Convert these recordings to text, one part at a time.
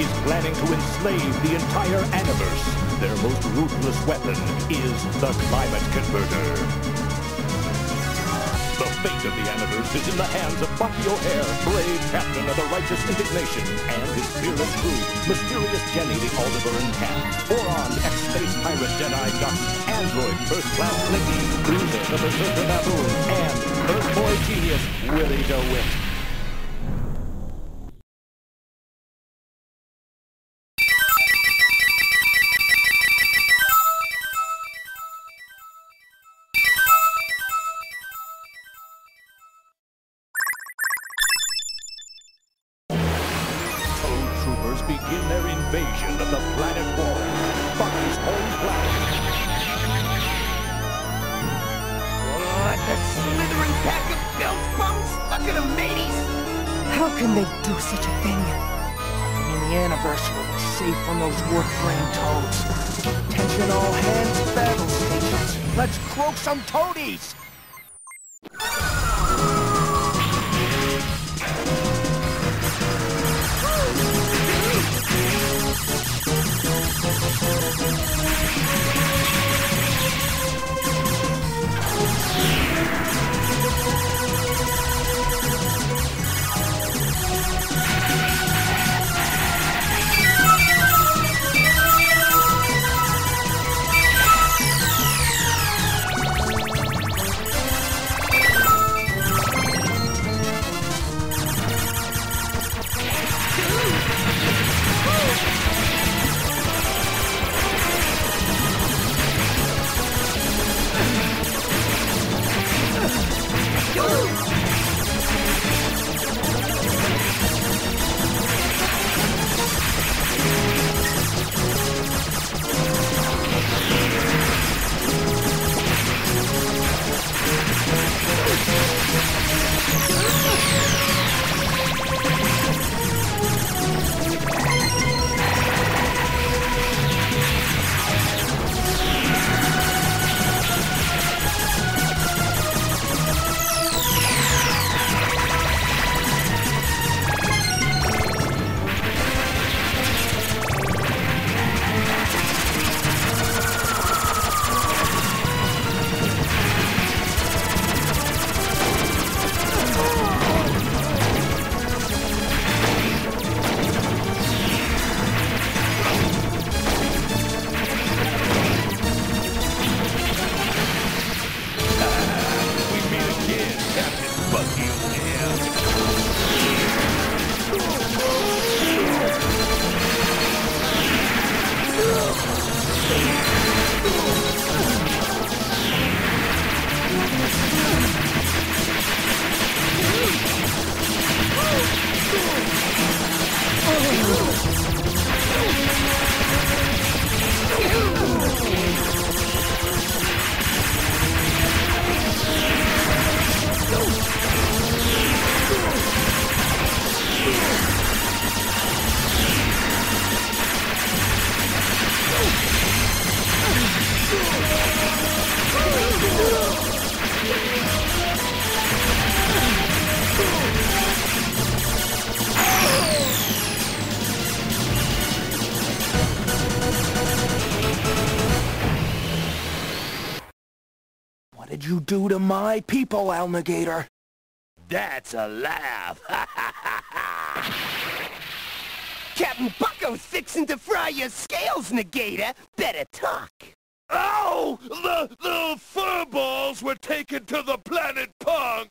is planning to enslave the entire Animverse. Their most ruthless weapon is the climate converter. The fate of the Animverse is in the hands of Bucky O'Hare, brave captain of the Righteous Indignation, and his fearless crew, mysterious Jenny the Aldebaran Cat, Boron, ex-space pirate Jedi Duck, android first-class Nicky, cruiser the Berserker Babu, and Earth boy genius Willy DuWitt. Begin their invasion of the planet Boron, Bucky's home planet. What, that slithering pack of filth bums, bucket of mateys! How can they do such a thing? I mean, the Animverse will be safe from those warframe toads. Attention all hands, battle stations. Let's croak some toadies! What did you do to my people, Al Negator? That's a laugh! Captain Bucko's fixin' to fry your scales, Negator! Better talk! Ow! The furballs were taken to the Planet Punk!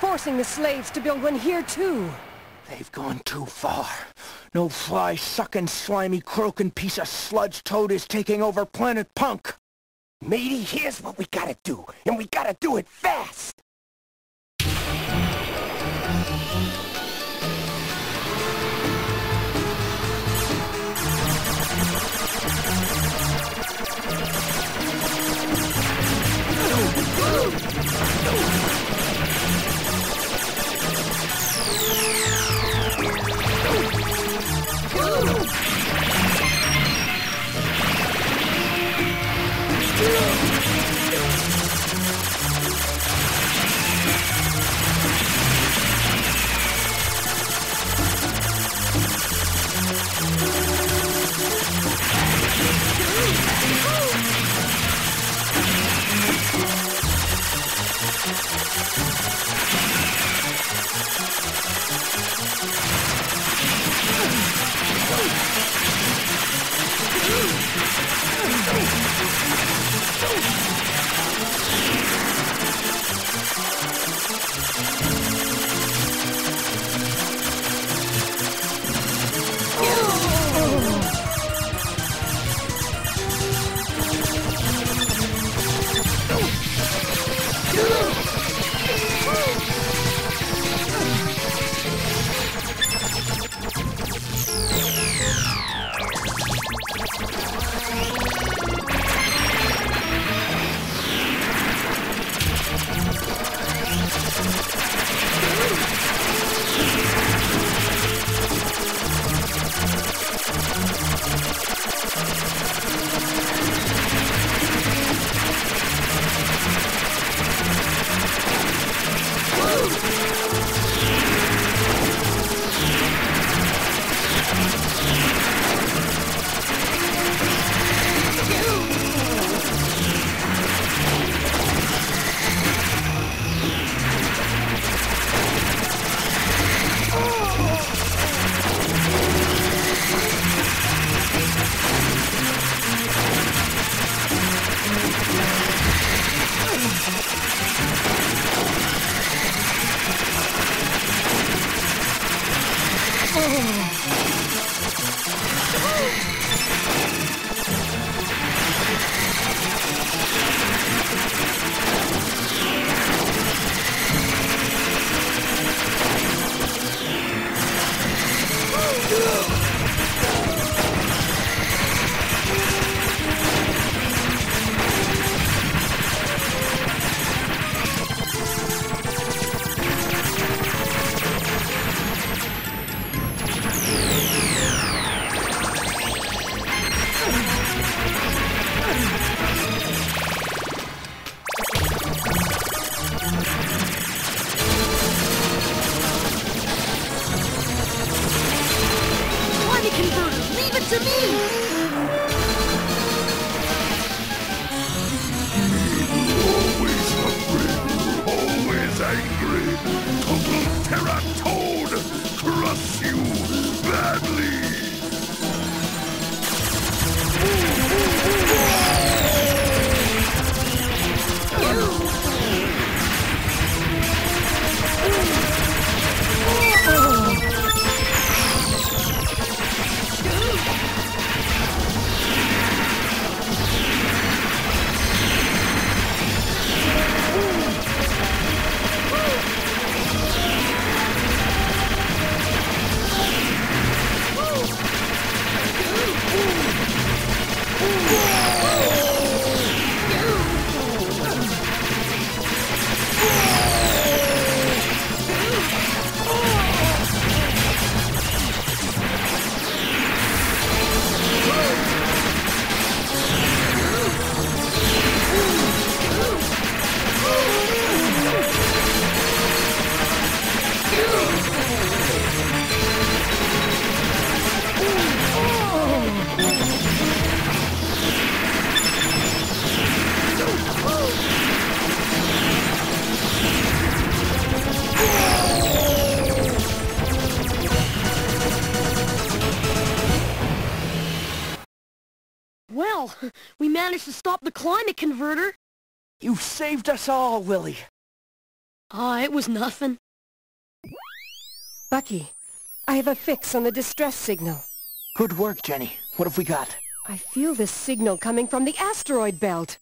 Forcing the slaves to build one here, too. They've gone too far. No fly-sucking, slimy, croaking piece of sludge toad is taking over Planet Punk. Matey, here's what we gotta do, and we gotta do it fast! angry. Total Terra Toad, crush you badly. Well, we managed to stop the climate converter. You saved us all, Willy. Ah, it was nothing. Bucky, I have a fix on the distress signal. Good work, Jenny. What have we got? I feel this signal coming from the asteroid belt.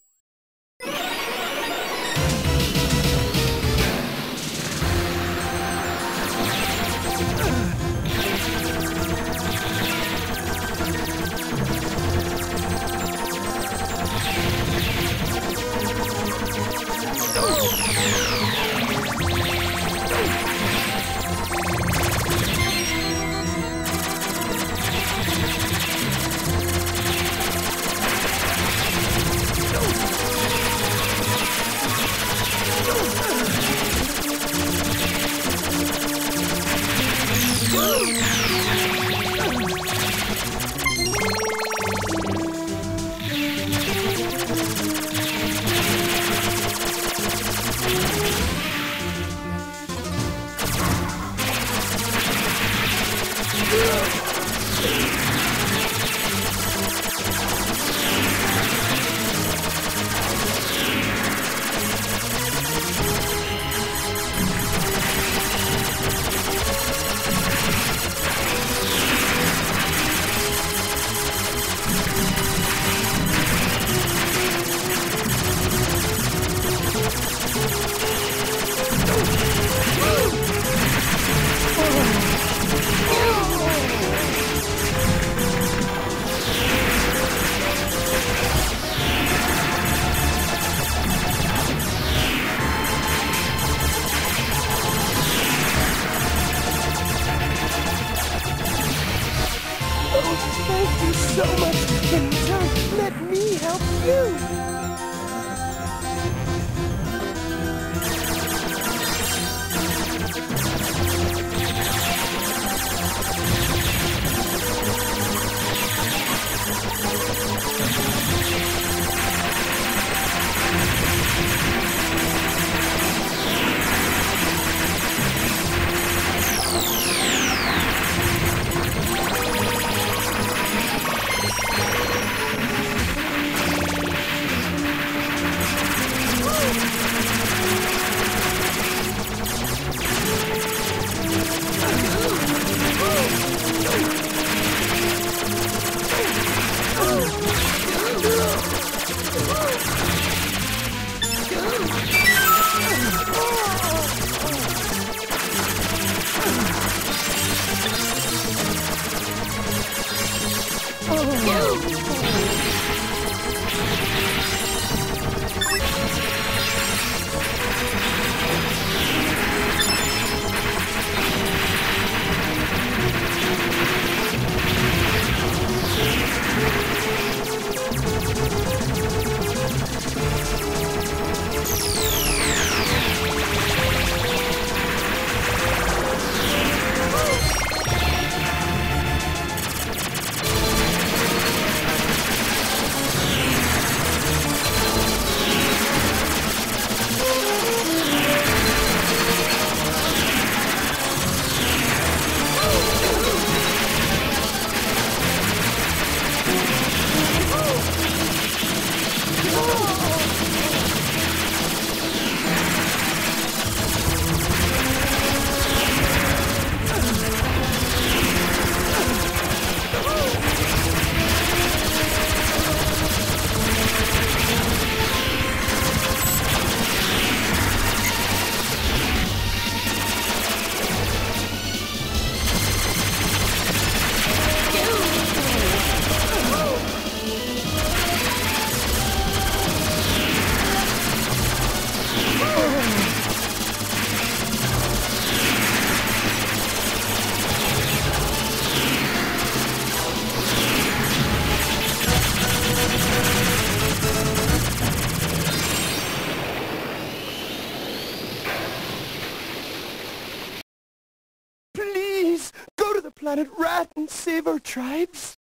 Planet Rat and save our tribes?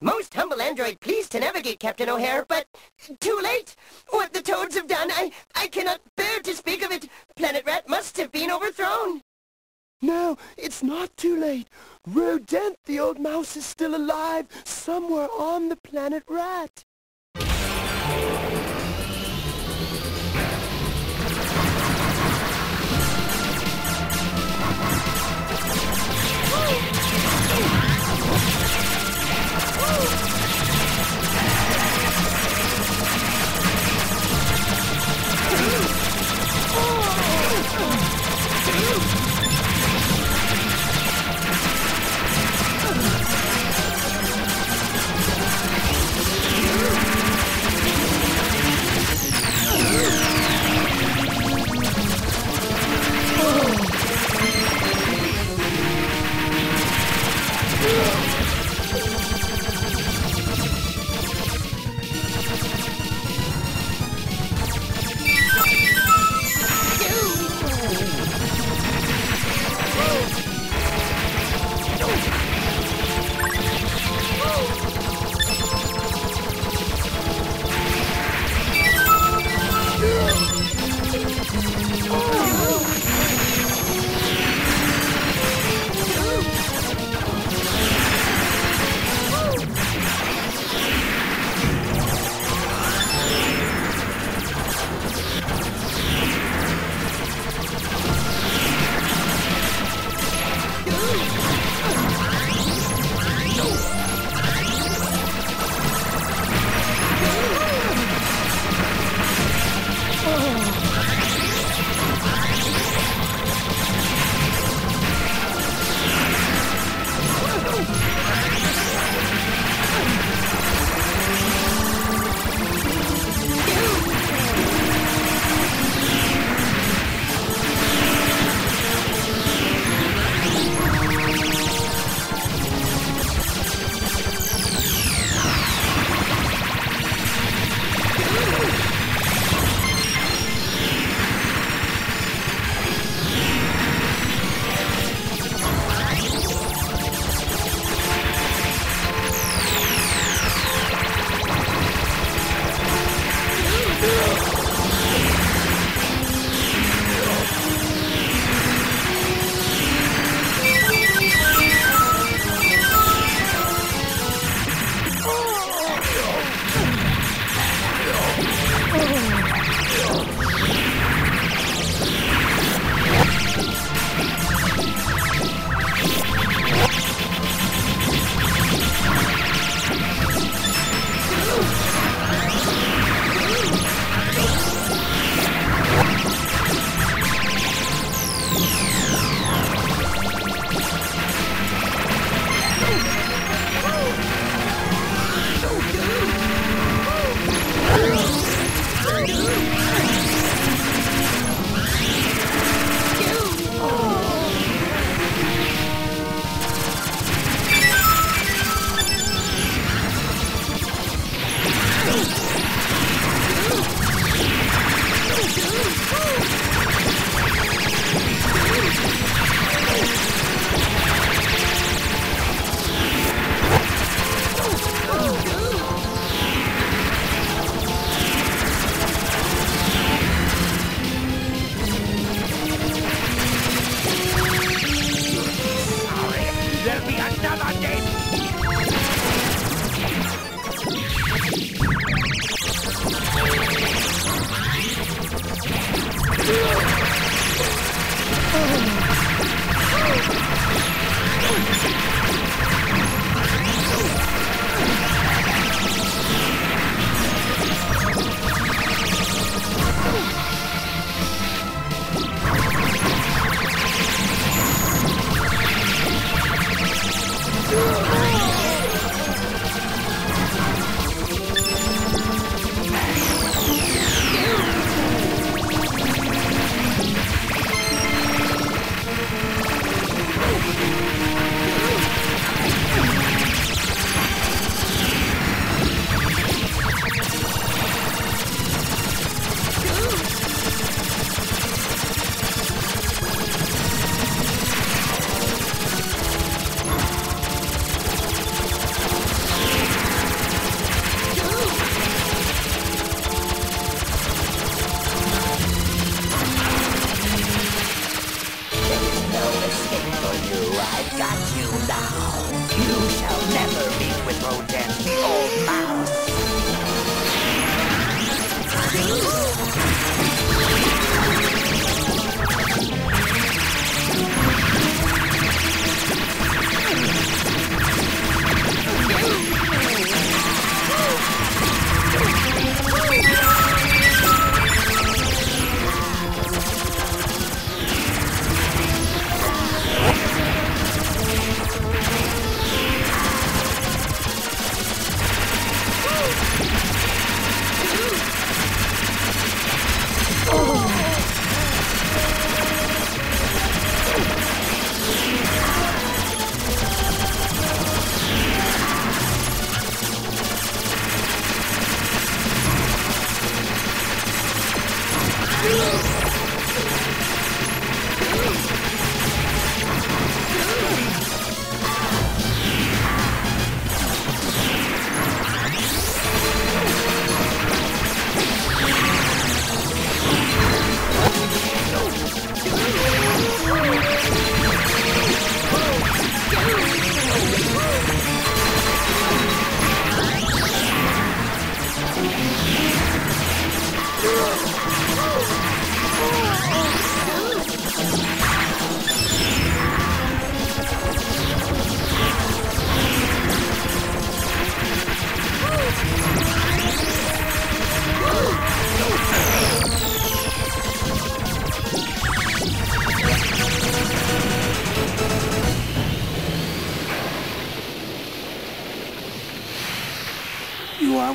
Most humble android pleased to navigate, Captain O'Hare, but too late. What the toads have done, I cannot bear to speak of it. Planet Rat must have been overthrown. No, it's not too late. Rodent, the old mouse, is still alive somewhere on the Planet Rat. I've got you now. You shall never meet with Rodent, the old mouse.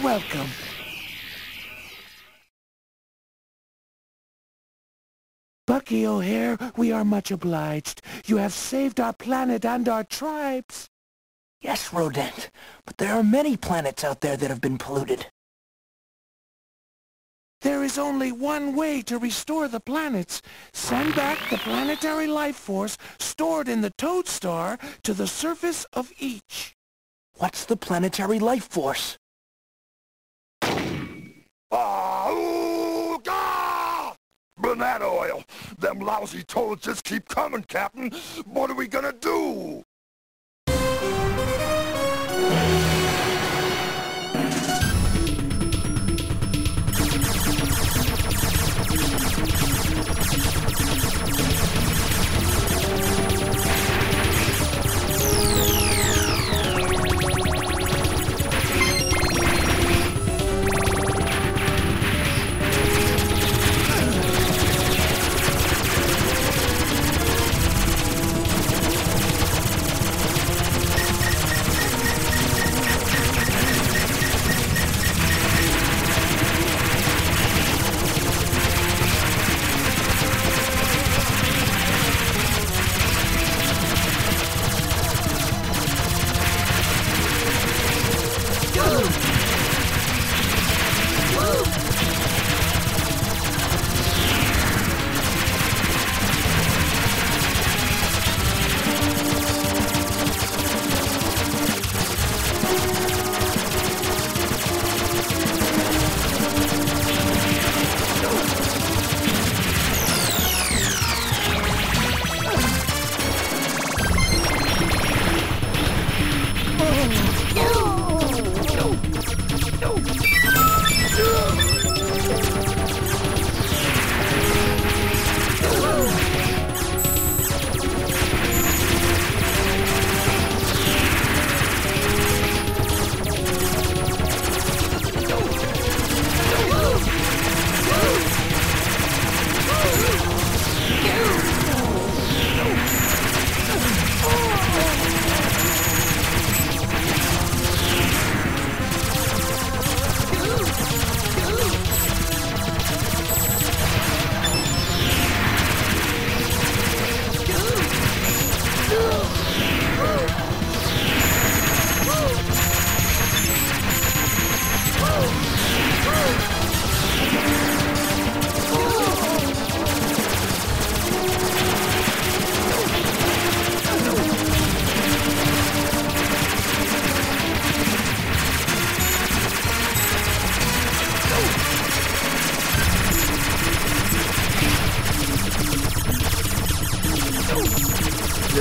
Welcome. Bucky O'Hare, we are much obliged. You have saved our planet and our tribes. Yes, Rodent, but there are many planets out there that have been polluted. There is only one way to restore the planets. Send back the planetary life force stored in the Toad Star to the surface of each. What's the planetary life force? Banana oil! Them lousy toads just keep coming, Captain! What are we gonna do?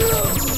No!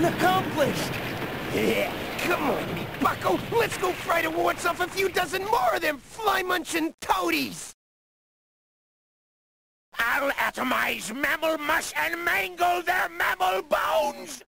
Accomplished! Yeah, come on, bucko! Let's go fry towards off a few dozen more of them fly-munchin' toadies! I'll atomize mammal mush and mangle their mammal bones!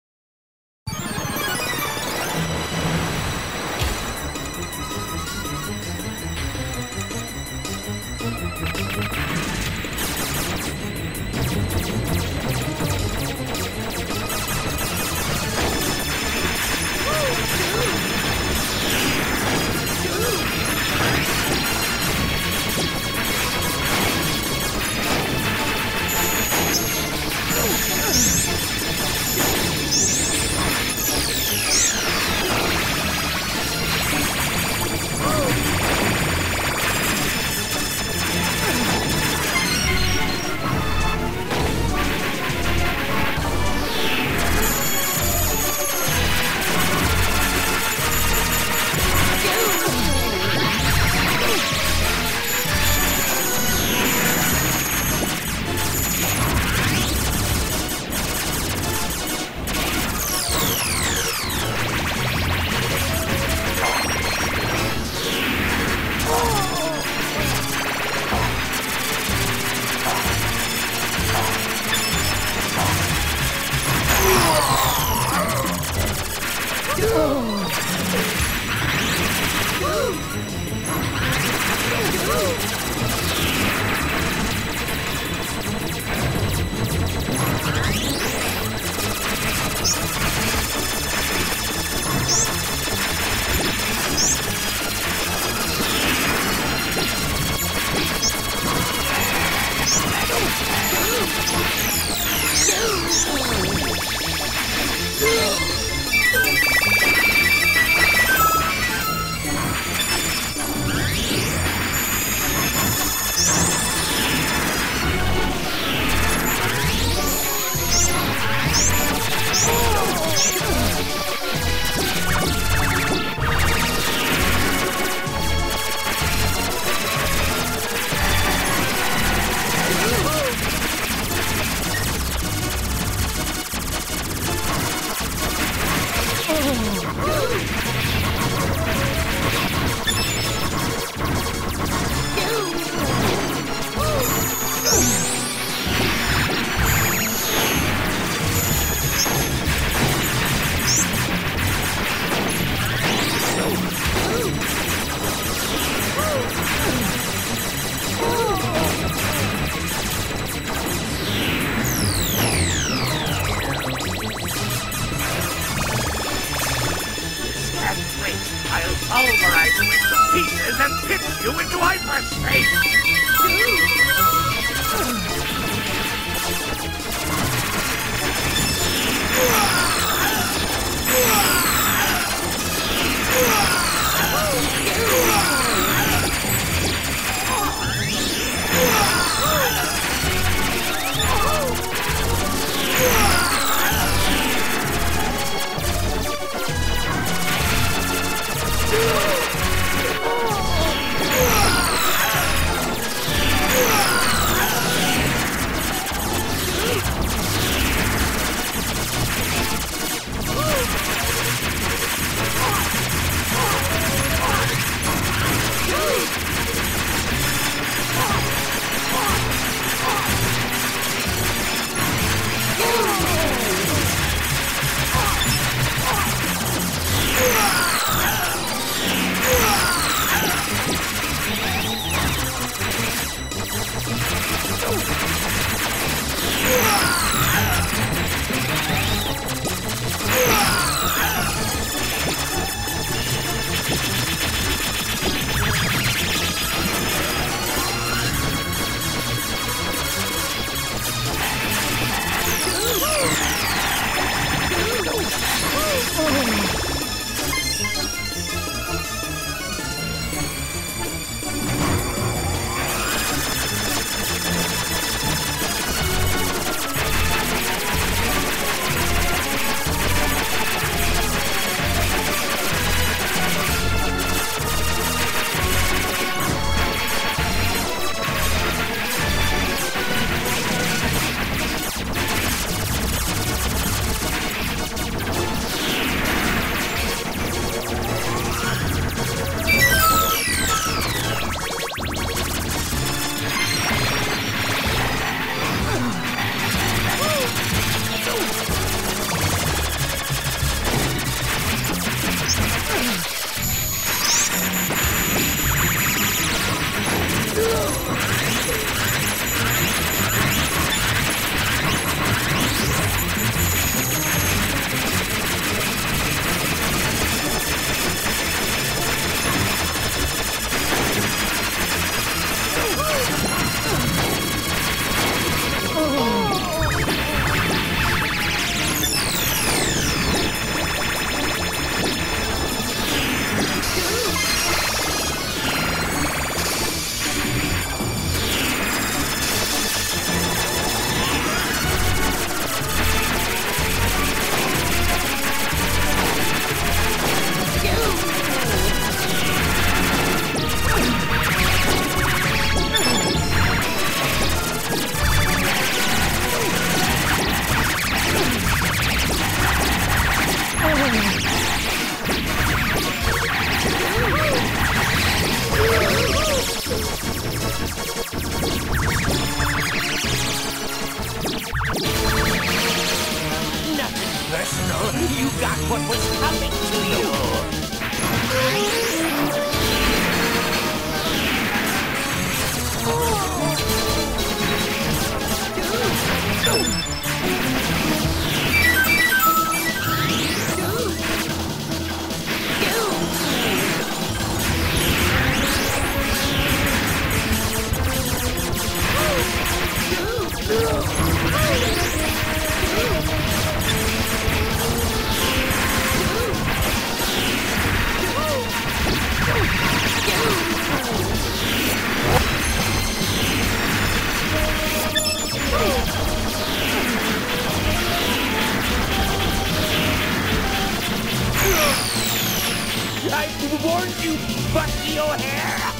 Bucky O'Hare!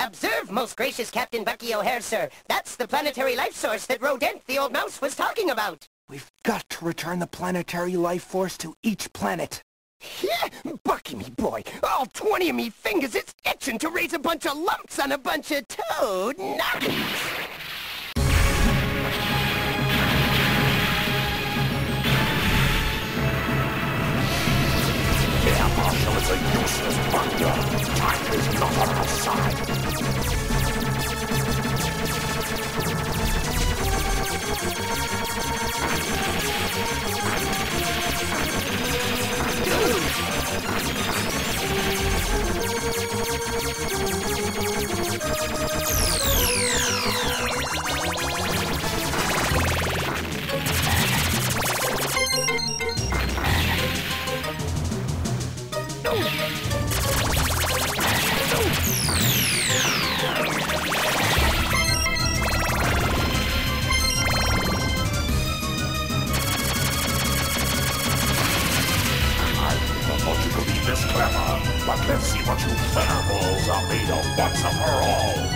Observe, most gracious Captain Bucky O'Hare, sir. That's the planetary life source that Rodent, the old mouse, was talking about. We've got to return the planetary life force to each planet. Yeah, Bucky, me boy. All 20 of me fingers, it's itching to raise a bunch of lumps on a bunch of toad nuggets. Marshal is a useless bugger. Time is not on our side. But let's see what you featherballs are made of once and for all.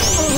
Oh!